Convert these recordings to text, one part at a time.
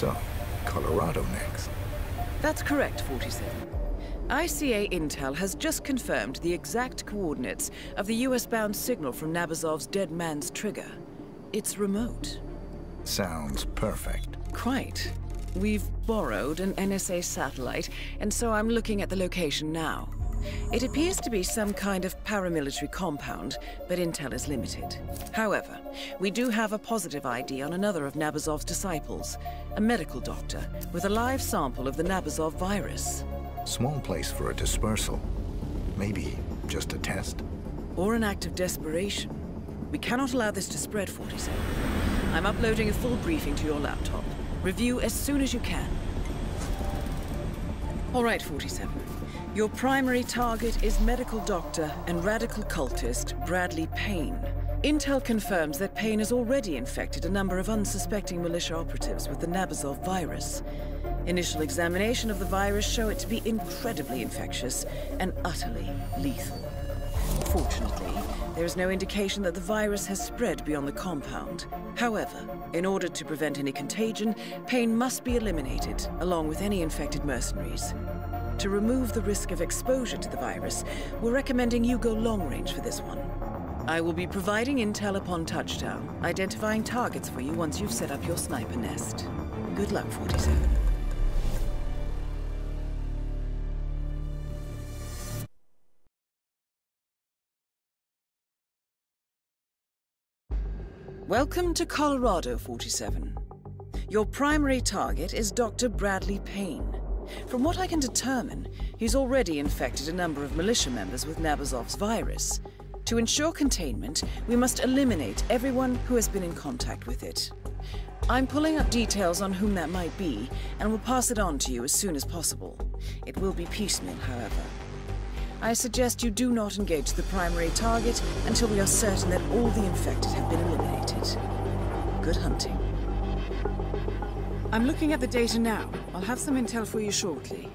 So, Colorado next. That's correct, 47. ICA Intel has just confirmed the exact coordinates of the US-bound signal from Nabazov's dead man's trigger. It's remote. Sounds perfect. Quite. We've borrowed an NSA satellite, and so I'm looking at the location now. It appears to be some kind of paramilitary compound, but intel is limited. However, we do have a positive ID on another of Nabazov's disciples, a medical doctor with a live sample of the Nabazov virus. Small place for a dispersal. Maybe just a test? Or an act of desperation. We cannot allow this to spread, 47. I'm uploading a full briefing to your laptop. Review as soon as you can. All right, 47. Your primary target is medical doctor and radical cultist Bradley Paine. Intel confirms that Paine has already infected a number of unsuspecting militia operatives with the Nabazov virus. Initial examination of the virus show it to be incredibly infectious and utterly lethal. Fortunately, there is no indication that the virus has spread beyond the compound. However, in order to prevent any contagion, Paine must be eliminated, along with any infected mercenaries. To remove the risk of exposure to the virus, we're recommending you go long range for this one. I will be providing intel upon touchdown, identifying targets for you once you've set up your sniper nest. Good luck, 47. Welcome to Colorado, 47. Your primary target is Dr. Bradley Paine. From what I can determine, he's already infected a number of militia members with Nabazov's virus. To ensure containment, we must eliminate everyone who has been in contact with it. I'm pulling up details on whom that might be, and will pass it on to you as soon as possible. It will be piecemeal, however. I suggest you do not engage the primary target until we are certain that all the infected have been eliminated. Good hunting. I'm looking at the data now. I'll have some intel for you shortly.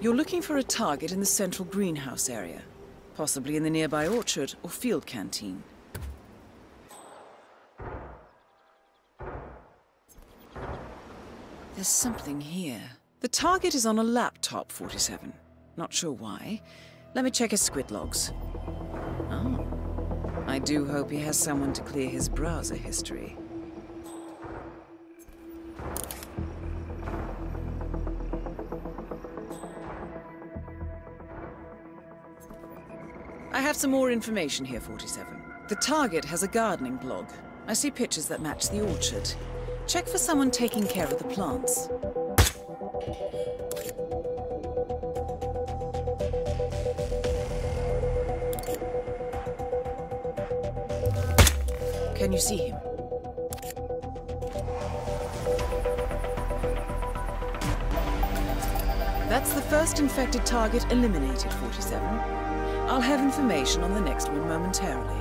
You're looking for a target in the central greenhouse area, possibly in the nearby orchard or field canteen. There's something here. The target is on a laptop, 47. Not sure why. Let me check his squid logs. Oh. I do hope he has someone to clear his browser history. I have some more information here, 47. The target has a gardening blog. I see pictures that match the orchard. Check for someone taking care of the plants. Can you see him? That's the first infected target eliminated, 47. I'll have information on the next one momentarily.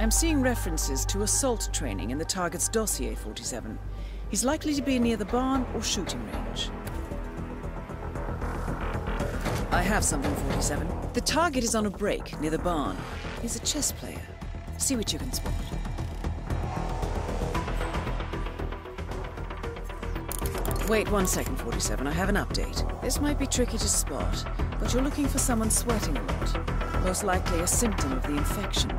I'm seeing references to assault training in the target's dossier, 47. He's likely to be near the barn or shooting range. I have something, 47. The target is on a break near the barn. He's a chess player. See what you can spot. Wait 1 second, 47. I have an update. This might be tricky to spot, but you're looking for someone sweating a lot. Most likely a symptom of the infection.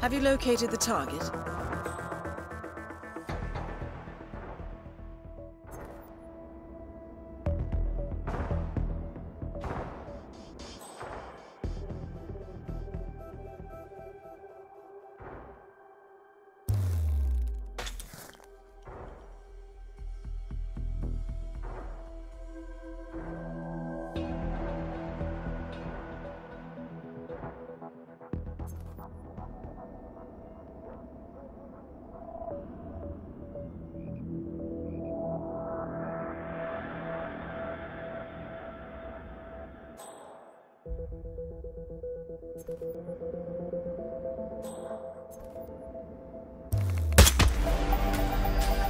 Have you located the target?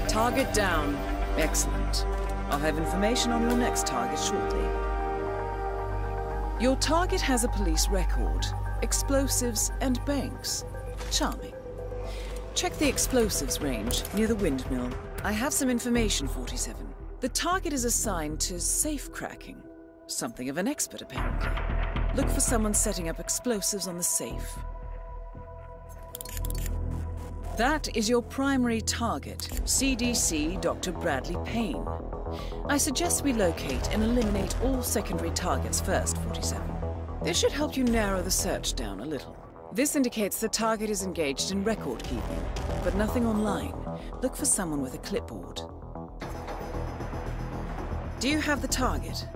Target down. Excellent. I'll have information on your next target shortly. Your target has a police record, explosives and banks. Charming. Check the explosives range near the windmill. I have some information, 47. The target is assigned to safe cracking. Something of an expert, apparently. Look for someone setting up explosives on the safe. That is your primary target, CDC Dr. Bradley Paine. I suggest we locate and eliminate all secondary targets first, 47. This should help you narrow the search down a little. This indicates the target is engaged in record keeping, but nothing online. Look for someone with a clipboard. Do you have the target?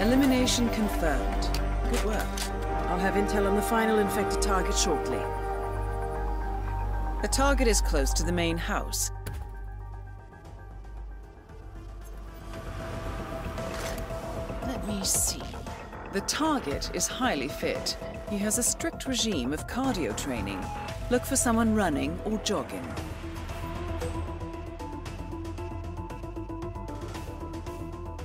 Elimination confirmed. Good work. I'll have intel on the final infected target shortly. The target is close to the main house. Let me see. The target is highly fit. He has a strict regime of cardio training. Look for someone running or jogging.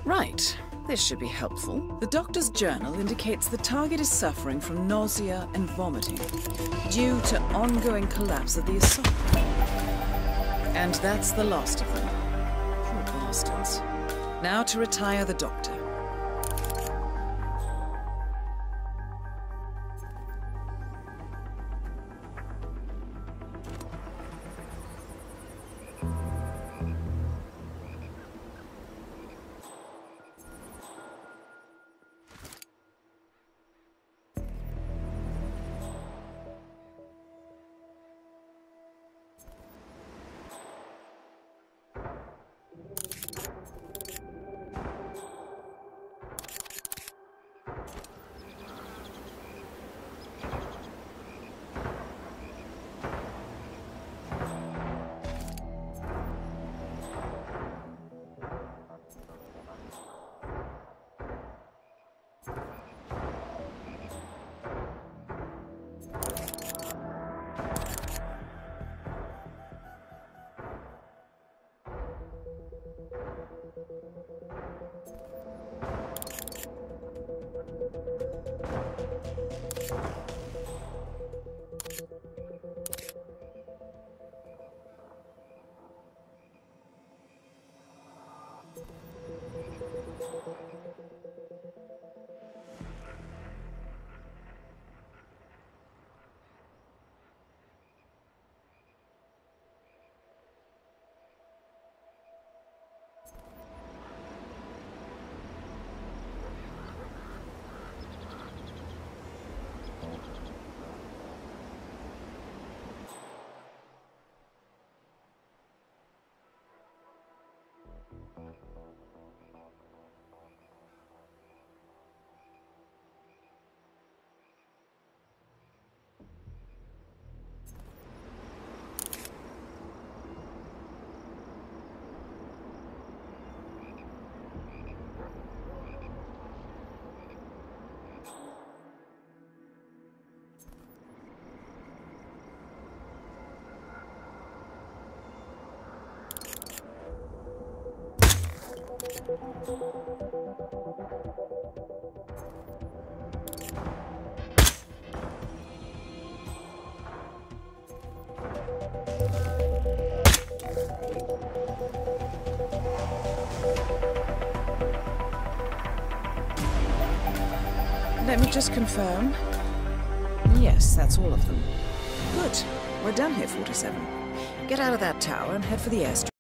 Right. This should be helpful. The doctor's journal indicates the target is suffering from nausea and vomiting due to ongoing collapse of the esophagus. And that's the last of them. Poor bastards. Now to retire the doctor. Let me just confirm. Yes, that's all of them. Good. We're done here, 47. Get out of that tower and head for the airstrip.